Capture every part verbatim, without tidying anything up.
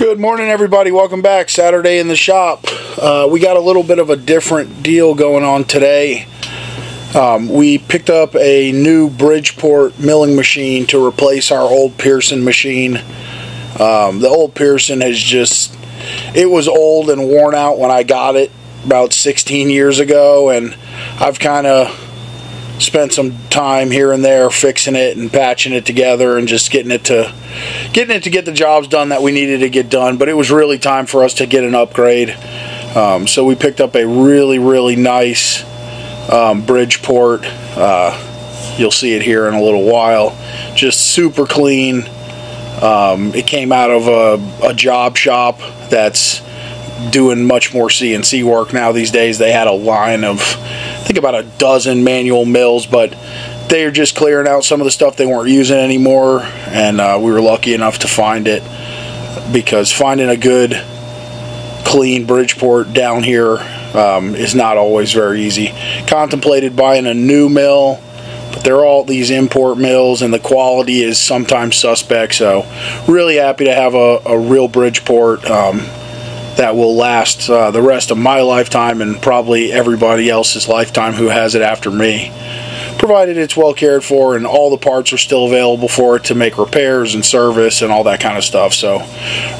Good morning, everybody. Welcome back. Saturday in the shop. Uh, we got a little bit of a different deal going on today. Um, we picked up a new Bridgeport milling machine to replace our old Pierson machine. Um, the old Pierson has just, it was old and worn out when I got it about sixteen years ago, and I've kind of spent some time here and there fixing it and patching it together and just getting it to getting it to get the jobs done that we needed to get done. But it was really time for us to get an upgrade, um, so we picked up a really really nice um, Bridgeport. Uh, you'll see it here in a little while. Just super clean. Um, it came out of a, a job shop that's doing much more C N C work now these days. They had a line of I think about a dozen manual mills, but they are just clearing out some of the stuff they weren't using anymore, and uh, we were lucky enough to find it, because finding a good clean Bridgeport down here um, is not always very easy. Contemplated buying a new mill, but they're all these import mills and the quality is sometimes suspect, so really happy to have a, a real Bridgeport um, that will last uh, the rest of my lifetime and probably everybody else's lifetime who has it after me, provided it's well cared for and all the parts are still available for it to make repairs and service and all that kind of stuff. So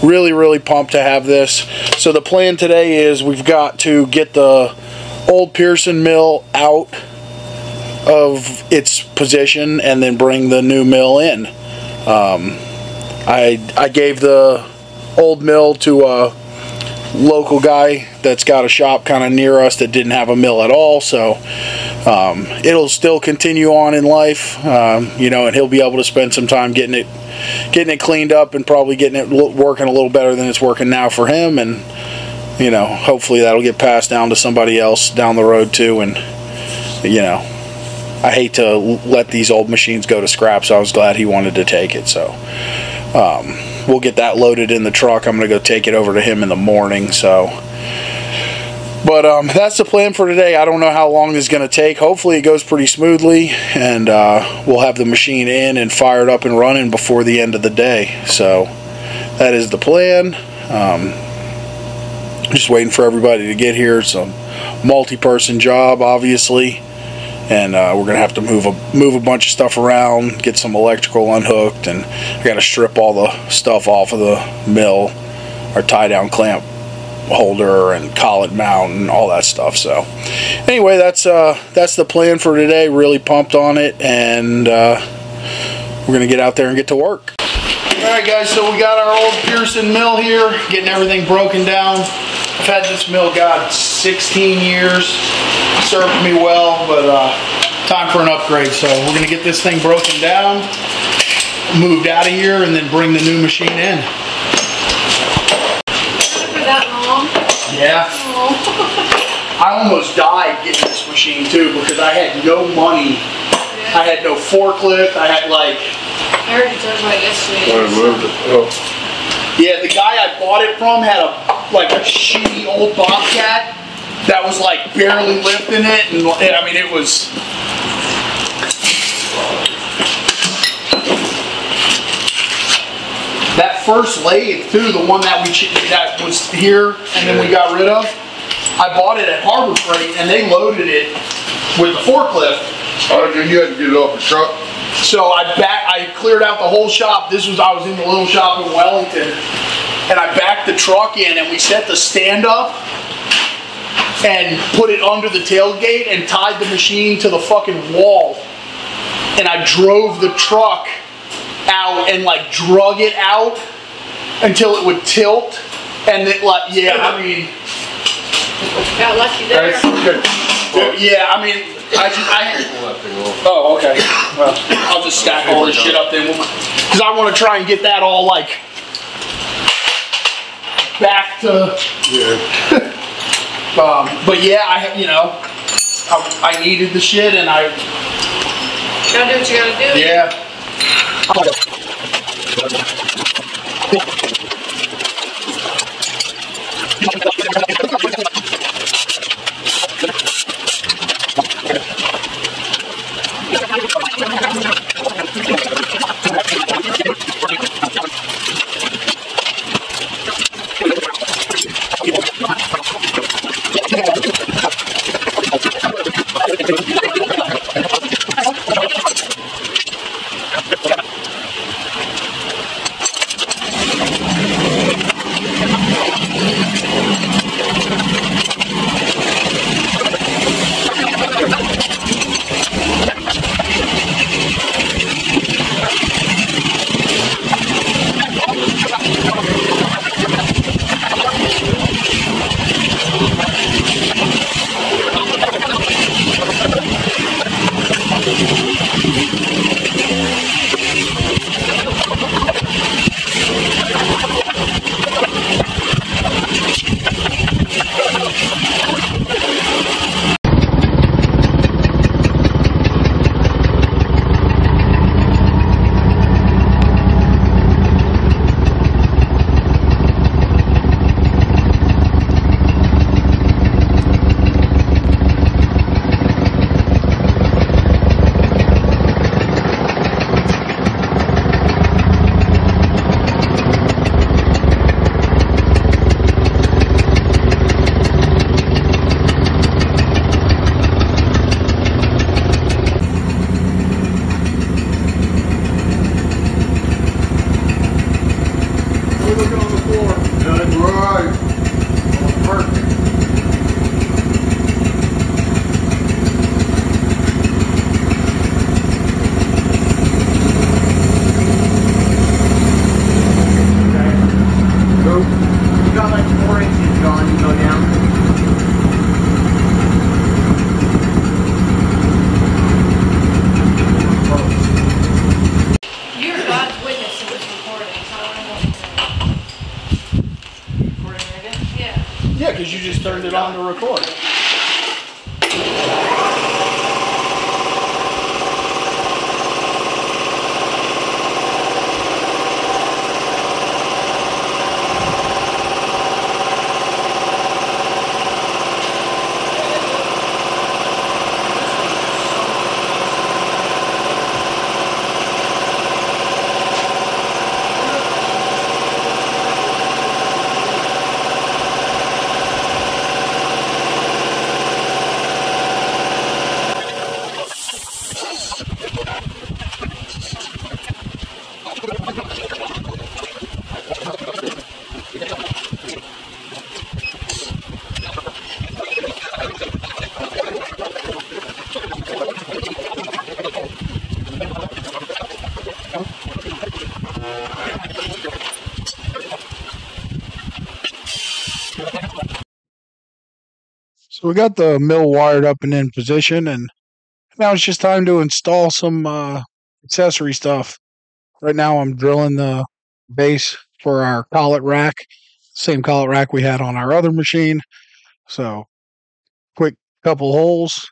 really really pumped to have this. So the plan today is we've got to get the old Pierson mill out of its position and then bring the new mill in. um, I, I gave the old mill to a local guy that's got a shop kind of near us that didn't have a mill at all, so um, it'll still continue on in life, um, you know, and he'll be able to spend some time getting it getting it cleaned up and probably getting it working a little better than it's working now for him. And you know, hopefully that'll get passed down to somebody else down the road too. And you know, I hate to let these old machines go to scrap, so I was glad he wanted to take it. So um, we'll get that loaded in the truck. I'm gonna go take it over to him in the morning. So but um, that's the plan for today. I don't know how long it's gonna take. Hopefully it goes pretty smoothly, and uh, we'll have the machine in and fired up and running before the end of the day. So that is the plan. um, just waiting for everybody to get here. It's a multi-person job, obviously, and uh, we're gonna have to move a move a bunch of stuff around, get some electrical unhooked, and I gotta strip all the stuff off of the mill, our tie down clamp holder and collet mount and all that stuff. So anyway, that's uh, that's the plan for today. Really pumped on it, and uh, we're gonna get out there and get to work. All right, guys. So we got our old Pierson mill here, getting everything broken down. I've had this mill, God, sixteen years. Served me well, but uh, time for an upgrade. So we're going to get this thing broken down, moved out of here, and then bring the new machine in. For that long? Yeah. Oh. I almost died getting this machine too, because I had no money. Yeah. I had no forklift. I had like... I already talked about yesterday. I moved it. Oh. Yeah, the guy I bought it from had a like a shitty old Bobcat that was like barely lifting it, and, and I mean it was. That first lathe too, the one that we that was here and then we got rid of. I bought it at Harbor Freight, and they loaded it with the forklift. Oh, you had to get it off the truck. So I back, I cleared out the whole shop. This was, I was in the little shop in Wellington, and I backed the truck in, and we set the stand up and put it under the tailgate and tied the machine to the fucking wall. And I drove the truck out and like drug it out until it would tilt, and it like, yeah, I mean, got lucky there. Yeah, I mean. I just, I, oh, okay. Well, I'll just stack all this shit up then, because I want to try and get that all like back to. Yeah. um, but yeah, I you know, I, I needed the shit, and I. You gotta do what you gotta do. Yeah. it on to record. So we got the mill wired up and in position, and now it's just time to install some uh, accessory stuff. Right now I'm drilling the base for our collet rack, same collet rack we had on our other machine. So quick couple holes,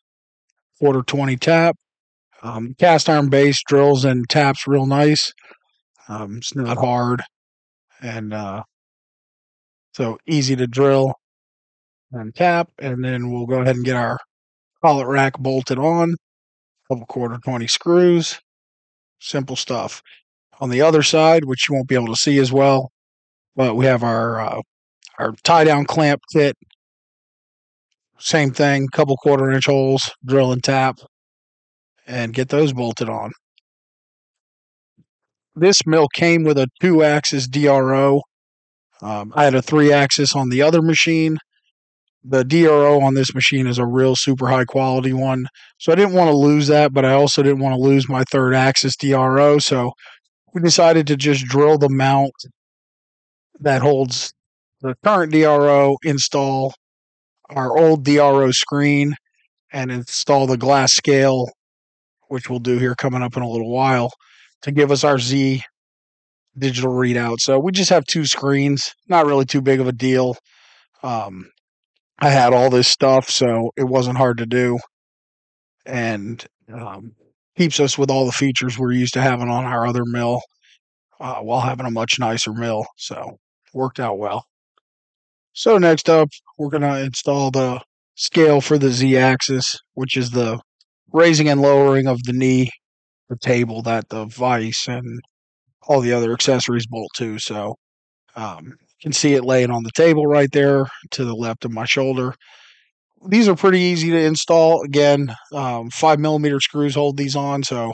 quarter twenty tap. Um, cast iron base drills and taps real nice. Um, it's not hard, and uh, so easy to drill and tap, and then we'll go ahead and get our collet rack bolted on. Couple quarter twenty screws, simple stuff. On the other side, which you won't be able to see as well, but we have our uh, our tie down clamp kit. Same thing, couple quarter inch holes, drill and tap, and get those bolted on. This mill came with a two axis D R O. Um, I had a three axis on the other machine. The D R O on this machine is a real super high quality one. So I didn't want to lose that, but I also didn't want to lose my third axis D R O. So we decided to just drill the mount that holds the current D R O, install our old D R O screen, and install the glass scale, which we'll do here coming up in a little while, to give us our Z digital readout. So we just have two screens, not really too big of a deal. Um, I had all this stuff, so it wasn't hard to do, and um, keeps us with all the features we're used to having on our other mill uh, while having a much nicer mill. So worked out well. So next up, we're going to install the scale for the Z axis, which is the raising and lowering of the knee, the table that the vise and all the other accessories bolt to. So um can see it laying on the table right there to the left of my shoulder. These are pretty easy to install. Again, um, five millimeter screws hold these on. So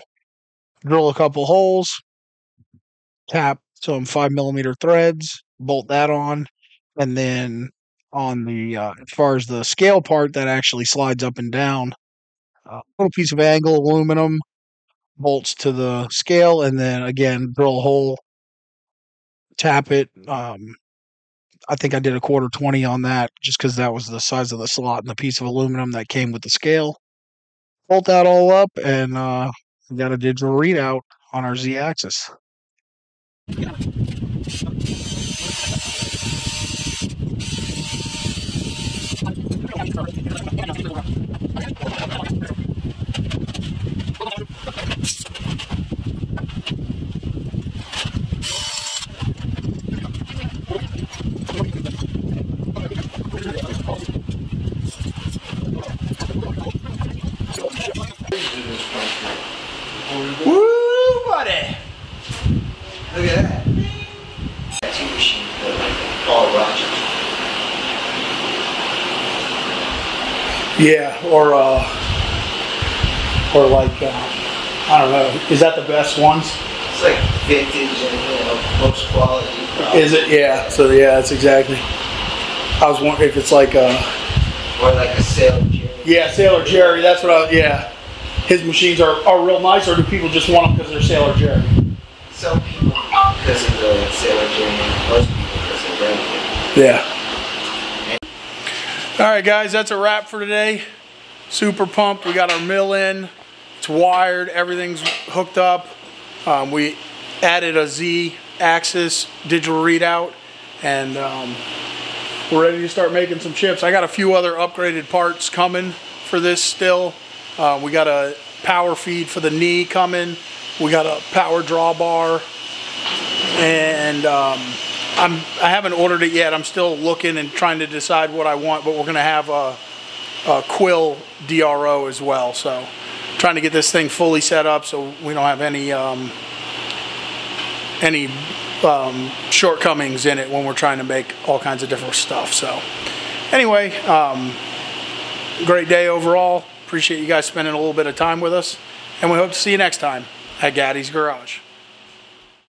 drill a couple holes, tap some five millimeter threads, bolt that on. And then on the, uh, as far as the scale part that actually slides up and down, a uh, little piece of angle aluminum bolts to the scale. And then again, drill a hole, tap it. Um, I think I did a quarter twenty on that just because that was the size of the slot and the piece of aluminum that came with the scale. Bolt that all up, and uh, we got a digital readout on our Z axis. Yeah. Look at that. That's your machine for Paul Rogers. Yeah, or uh, or like uh, I don't know. Is that the best ones? It's like vintage and you know most quality. Probably. Is it? Yeah. So yeah, that's exactly. I was wondering if it's like a or like a Sailor Jerry. Yeah, Sailor Jerry. That's what I. Yeah, his machines are are real nice. Or do people just want them because they're Sailor Jerry? Some people because of the Sailor Jerry, most people because of Wellington. Yeah. All right, guys, that's a wrap for today. Super pumped. We got our mill in. It's wired. Everything's hooked up. Um, we added a Z axis digital readout, and um, We're ready to start making some chips. I got a few other upgraded parts coming for this still. Uh, we got a power feed for the knee coming. We got a power draw bar. And um, I'm, I haven't ordered it yet. I'm still looking and trying to decide what I want, but we're gonna have a, a quill D R O as well. So trying to get this thing fully set up so we don't have any um, any um, shortcomings in it when we're trying to make all kinds of different stuff. So anyway, um, great day overall. Appreciate you guys spending a little bit of time with us, and we hope to see you next time at Gaddy's Garage.